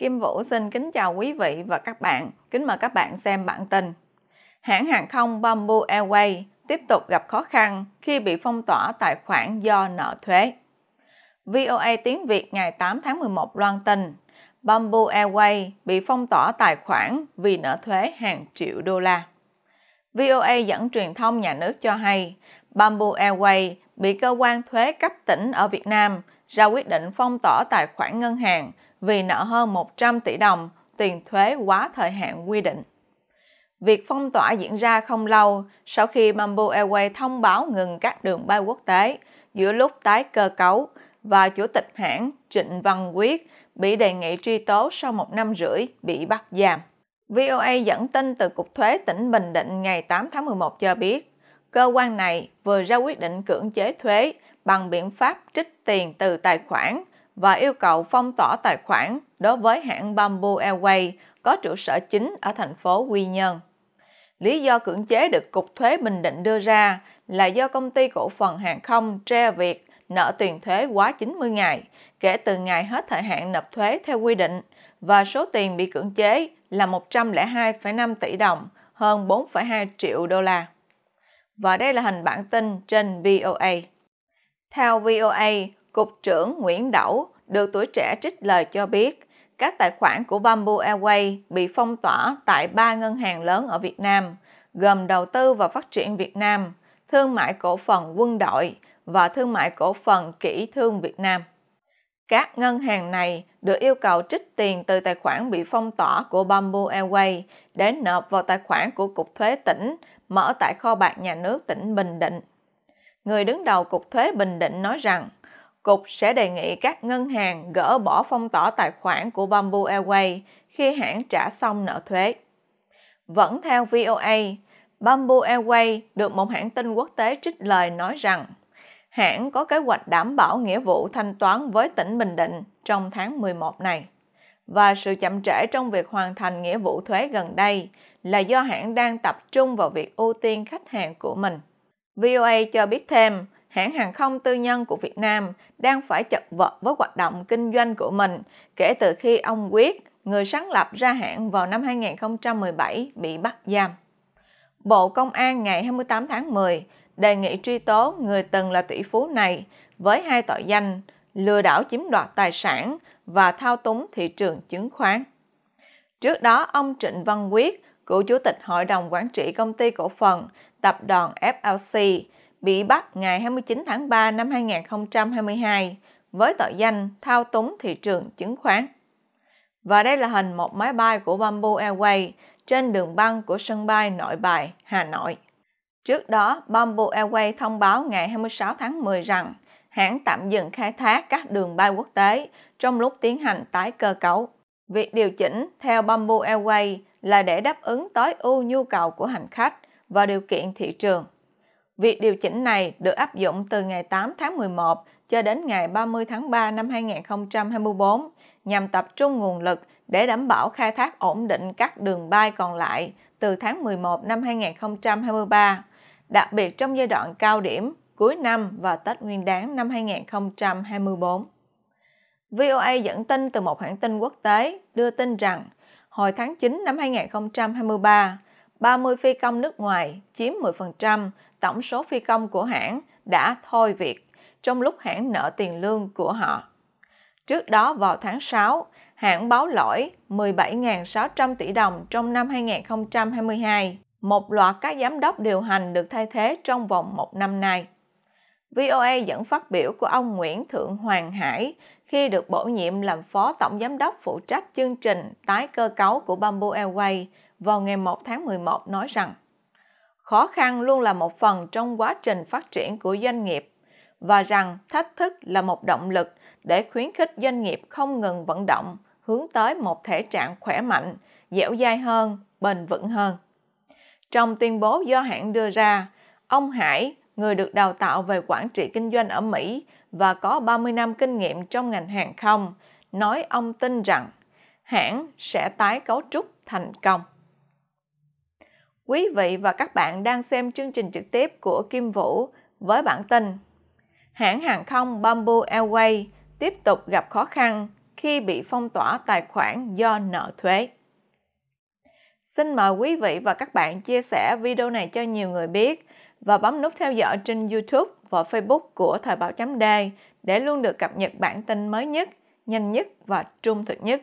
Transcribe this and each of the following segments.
Kim Vũ xin kính chào quý vị và các bạn. Kính mời các bạn xem bản tin. Hãng hàng không Bamboo Airways tiếp tục gặp khó khăn khi bị phong tỏa tài khoản do nợ thuế. VOA tiếng Việt ngày 8 tháng 11 loan tin Bamboo Airways bị phong tỏa tài khoản vì nợ thuế hàng triệu đô la. VOA dẫn truyền thông nhà nước cho hay Bamboo Airways bị cơ quan thuế cấp tỉnh ở Việt Nam ra quyết định phong tỏa tài khoản ngân hàng vì nợ hơn 100 tỷ đồng tiền thuế quá thời hạn quy định. Việc phong tỏa diễn ra không lâu sau khi Bamboo Airways thông báo ngừng các đường bay quốc tế giữa lúc tái cơ cấu và chủ tịch hãng Trịnh Văn Quyết bị đề nghị truy tố sau 1 năm rưỡi bị bắt giam. VOA dẫn tin từ Cục Thuế tỉnh Bình Định ngày 8 tháng 11 cho biết, cơ quan này vừa ra quyết định cưỡng chế thuế bằng biện pháp trích tiền từ tài khoản và yêu cầu phong tỏa tài khoản đối với hãng Bamboo Airways có trụ sở chính ở thành phố Quy Nhơn. Lý do cưỡng chế được Cục Thuế Bình Định đưa ra là do công ty cổ phần hàng không Tre Việt nợ tiền thuế quá 90 ngày kể từ ngày hết thời hạn nộp thuế theo quy định và số tiền bị cưỡng chế là 102,5 tỷ đồng, hơn 4,2 triệu đô la. Và đây là hình bản tin trên VOA. Theo VOA, Cục trưởng Nguyễn Đẩu được Tuổi Trẻ trích lời cho biết các tài khoản của Bamboo Airways bị phong tỏa tại 3 ngân hàng lớn ở Việt Nam, gồm Đầu tư và Phát triển Việt Nam, Thương mại Cổ phần Quân đội và Thương mại Cổ phần Kỹ thương Việt Nam. Các ngân hàng này được yêu cầu trích tiền từ tài khoản bị phong tỏa của Bamboo Airways để nộp vào tài khoản của Cục Thuế tỉnh mở tại kho bạc nhà nước tỉnh Bình Định. Người đứng đầu Cục Thuế Bình Định nói rằng, Cục sẽ đề nghị các ngân hàng gỡ bỏ phong tỏa tài khoản của Bamboo Airways khi hãng trả xong nợ thuế. Vẫn theo VOA, Bamboo Airways được một hãng tin quốc tế trích lời nói rằng hãng có kế hoạch đảm bảo nghĩa vụ thanh toán với tỉnh Bình Định trong tháng 11 này. Và sự chậm trễ trong việc hoàn thành nghĩa vụ thuế gần đây là do hãng đang tập trung vào việc ưu tiên khách hàng của mình. VOA cho biết thêm, hãng hàng không tư nhân của Việt Nam đang phải chật vật với hoạt động kinh doanh của mình kể từ khi ông Quyết, người sáng lập ra hãng vào năm 2017, bị bắt giam. Bộ Công an ngày 28 tháng 10 đề nghị truy tố người từng là tỷ phú này với 2 tội danh lừa đảo chiếm đoạt tài sản và thao túng thị trường chứng khoán. Trước đó, ông Trịnh Văn Quyết, cựu chủ tịch Hội đồng Quản trị Công ty Cổ phần Tập đoàn FLC, bị bắt ngày 29 tháng 3 năm 2022 với tội danh thao túng thị trường chứng khoán. Và đây là hình một máy bay của Bamboo Airways trên đường băng của sân bay Nội Bài, Hà Nội. Trước đó, Bamboo Airways thông báo ngày 26 tháng 10 rằng hãng tạm dừng khai thác các đường bay quốc tế trong lúc tiến hành tái cơ cấu. Việc điều chỉnh theo Bamboo Airways là để đáp ứng tối ưu nhu cầu của hành khách và điều kiện thị trường. Việc điều chỉnh này được áp dụng từ ngày 8 tháng 11 cho đến ngày 30 tháng 3 năm 2024 nhằm tập trung nguồn lực để đảm bảo khai thác ổn định các đường bay còn lại từ tháng 11 năm 2023, đặc biệt trong giai đoạn cao điểm, cuối năm và Tết Nguyên đán năm 2024. VOA dẫn tin từ một hãng tin quốc tế đưa tin rằng hồi tháng 9 năm 2023, 30 phi công nước ngoài chiếm 10% tổng số phi công của hãng đã thôi việc trong lúc hãng nợ tiền lương của họ. Trước đó vào tháng 6, hãng báo lỗi 17.600 tỷ đồng trong năm 2022. Một loạt các giám đốc điều hành được thay thế trong vòng 1 năm nay. VOA dẫn phát biểu của ông Nguyễn Thượng Hoàng Hải khi được bổ nhiệm làm phó tổng giám đốc phụ trách chương trình tái cơ cấu của Bamboo Airways vào ngày 1 tháng 11 nói rằng khó khăn luôn là một phần trong quá trình phát triển của doanh nghiệp và rằng thách thức là một động lực để khuyến khích doanh nghiệp không ngừng vận động hướng tới một thể trạng khỏe mạnh, dẻo dai hơn, bền vững hơn. Trong tuyên bố do hãng đưa ra, ông Hải, người được đào tạo về quản trị kinh doanh ở Mỹ và có 30 năm kinh nghiệm trong ngành hàng không, nói ông tin rằng hãng sẽ tái cấu trúc thành công. Quý vị và các bạn đang xem chương trình trực tiếp của Kim Vũ với bản tin Hãng hàng không Bamboo Airways tiếp tục gặp khó khăn khi bị phong tỏa tài khoản do nợ thuế. Xin mời quý vị và các bạn chia sẻ video này cho nhiều người biết và bấm nút theo dõi trên YouTube và Facebook của Thời Báo Chấm Đê để luôn được cập nhật bản tin mới nhất, nhanh nhất và trung thực nhất.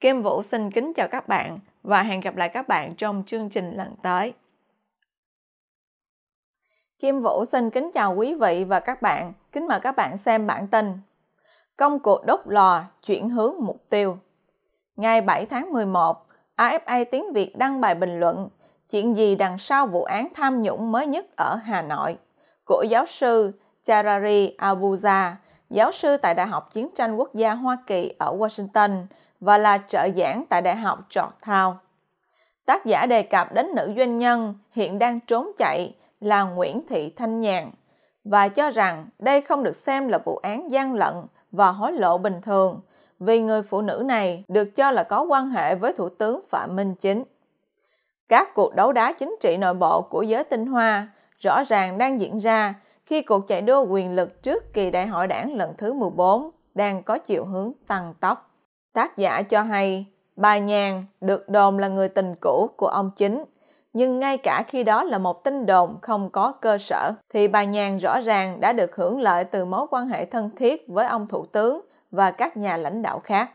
Kim Vũ xin kính chào các bạn và hẹn gặp lại các bạn trong chương trình lần tới. Kim Vũ xin kính chào quý vị và các bạn. Kính mời các bạn xem bản tin. Công cuộc đốt lò chuyển hướng mục tiêu. Ngày 7 tháng 11, AFA Tiếng Việt đăng bài bình luận chuyện gì đằng sau vụ án tham nhũng mới nhất ở Hà Nội của giáo sư Zachary Abuza, giáo sư tại Đại học Chiến tranh Quốc gia Hoa Kỳ ở Washington và là trợ giảng tại Đại học Georgetown. Tác giả đề cập đến nữ doanh nhân hiện đang trốn chạy là Nguyễn Thị Thanh Nhàn và cho rằng đây không được xem là vụ án gian lận và hối lộ bình thường vì người phụ nữ này được cho là có quan hệ với Thủ tướng Phạm Minh Chính. Các cuộc đấu đá chính trị nội bộ của giới tinh hoa rõ ràng đang diễn ra khi cuộc chạy đua quyền lực trước kỳ đại hội đảng lần thứ 14 đang có chiều hướng tăng tốc. Tác giả cho hay, bà Nhàn được đồn là người tình cũ của ông Chính, nhưng ngay cả khi đó là một tin đồn không có cơ sở, thì bà Nhàn rõ ràng đã được hưởng lợi từ mối quan hệ thân thiết với ông Thủ tướng và các nhà lãnh đạo khác.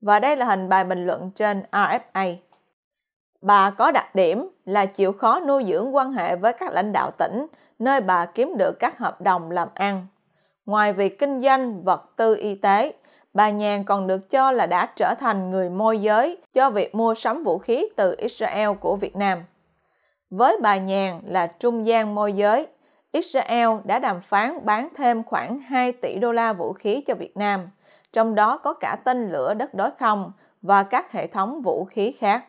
Và đây là hình bài bình luận trên RFA. Bà có đặc điểm là chịu khó nuôi dưỡng quan hệ với các lãnh đạo tỉnh, nơi bà kiếm được các hợp đồng làm ăn. Ngoài việc kinh doanh vật tư y tế, bà Nhàn còn được cho là đã trở thành người môi giới cho việc mua sắm vũ khí từ Israel của Việt Nam. Với bà Nhàn là trung gian môi giới, Israel đã đàm phán bán thêm khoảng 2 tỷ đô la vũ khí cho Việt Nam, trong đó có cả tên lửa đất đối không và các hệ thống vũ khí khác.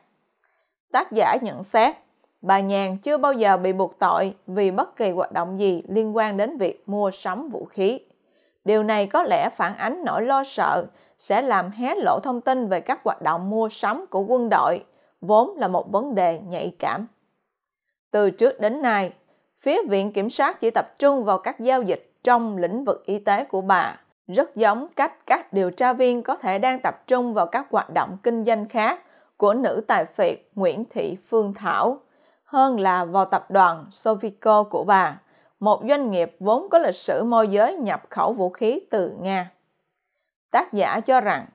Tác giả nhận xét, bà Nhàn chưa bao giờ bị buộc tội vì bất kỳ hoạt động gì liên quan đến việc mua sắm vũ khí. Điều này có lẽ phản ánh nỗi lo sợ sẽ làm hé lộ thông tin về các hoạt động mua sắm của quân đội, vốn là một vấn đề nhạy cảm. Từ trước đến nay, phía Viện Kiểm sát chỉ tập trung vào các giao dịch trong lĩnh vực y tế của bà, rất giống cách các điều tra viên có thể đang tập trung vào các hoạt động kinh doanh khác của nữ tài phiệt Nguyễn Thị Phương Thảo, hơn là vào tập đoàn Sovico của bà, một doanh nghiệp vốn có lịch sử môi giới nhập khẩu vũ khí từ Nga. Tác giả cho rằng,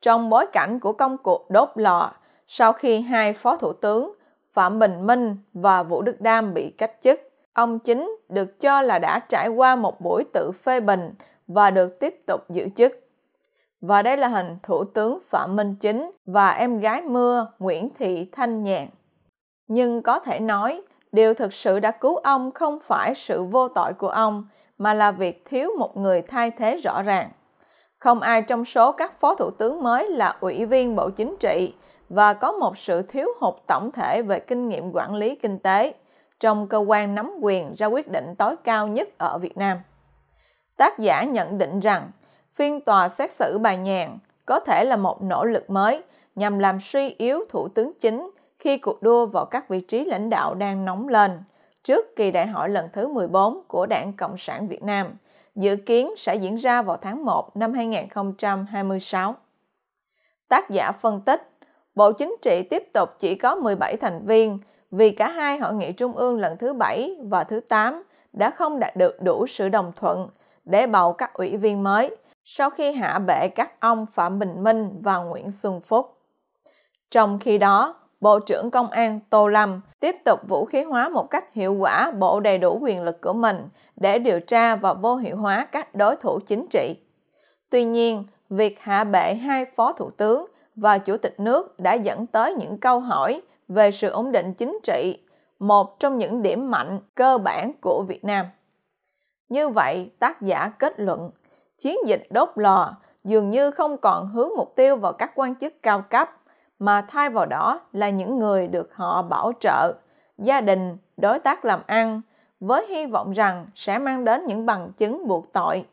trong bối cảnh của công cuộc đốt lò, sau khi hai phó thủ tướng Phạm Bình Minh và Vũ Đức Đam bị cách chức, ông Chính được cho là đã trải qua một buổi tự phê bình và được tiếp tục giữ chức. Và đây là hình Thủ tướng Phạm Minh Chính và em gái mưa Nguyễn Thị Thanh Nhàn. Nhưng có thể nói, điều thực sự đã cứu ông không phải sự vô tội của ông, mà là việc thiếu một người thay thế rõ ràng. Không ai trong số các phó thủ tướng mới là ủy viên Bộ Chính trị và có một sự thiếu hụt tổng thể về kinh nghiệm quản lý kinh tế trong cơ quan nắm quyền ra quyết định tối cao nhất ở Việt Nam. Tác giả nhận định rằng, phiên tòa xét xử bà Nhàn có thể là một nỗ lực mới nhằm làm suy yếu Thủ tướng Chính khi cuộc đua vào các vị trí lãnh đạo đang nóng lên trước kỳ đại hội lần thứ 14 của Đảng Cộng sản Việt Nam, dự kiến sẽ diễn ra vào tháng 1 năm 2026. Tác giả phân tích, Bộ Chính trị tiếp tục chỉ có 17 thành viên vì cả hai hội nghị trung ương lần thứ 7 và thứ 8 đã không đạt được đủ sự đồng thuận để bầu các ủy viên mới sau khi hạ bệ các ông Phạm Bình Minh và Nguyễn Xuân Phúc. Trong khi đó, Bộ trưởng Công an Tô Lâm tiếp tục vũ khí hóa một cách hiệu quả bộ đầy đủ quyền lực của mình để điều tra và vô hiệu hóa các đối thủ chính trị. Tuy nhiên, việc hạ bệ hai phó thủ tướng và chủ tịch nước đã dẫn tới những câu hỏi về sự ổn định chính trị, một trong những điểm mạnh cơ bản của Việt Nam. Như vậy, tác giả kết luận, chiến dịch đốt lò dường như không còn hướng mục tiêu vào các quan chức cao cấp, mà thay vào đó là những người được họ bảo trợ, gia đình, đối tác làm ăn, với hy vọng rằng sẽ mang đến những bằng chứng buộc tội.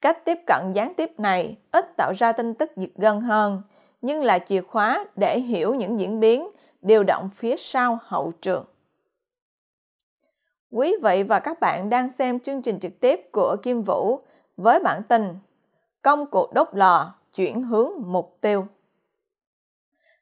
Cách tiếp cận gián tiếp này ít tạo ra tin tức giật gân hơn, nhưng là chìa khóa để hiểu những diễn biến, điều động phía sau hậu trường. Quý vị và các bạn đang xem chương trình trực tiếp của Kim Vũ với bản tin Công cuộc đốt lò chuyển hướng mục tiêu.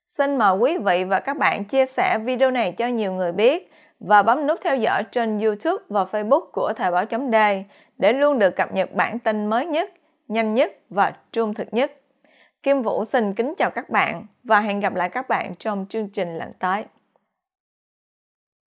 Xin mời quý vị và các bạn chia sẻ video này cho nhiều người biết và bấm nút theo dõi trên YouTube và Facebook của Thời Báo Chấm Đê để luôn được cập nhật bản tin mới nhất, nhanh nhất và trung thực nhất. Kim Vũ xin kính chào các bạn và hẹn gặp lại các bạn trong chương trình lần tới.